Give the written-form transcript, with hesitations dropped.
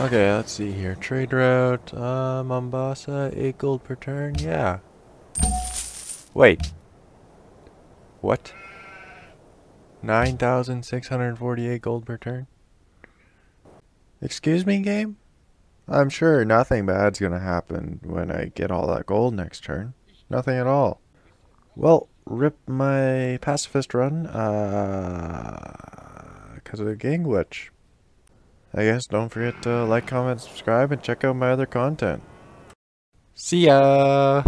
Okay, let's see here. Trade route, Mombasa, 8 gold per turn, yeah. Wait. What? 9,648 gold per turn? Excuse me, game? I'm sure nothing bad's gonna happen when I get all that gold next turn. Nothing at all. Well, rip my pacifist run, because of the game glitch. I guess don't forget to like, comment, subscribe, and check out my other content. See ya!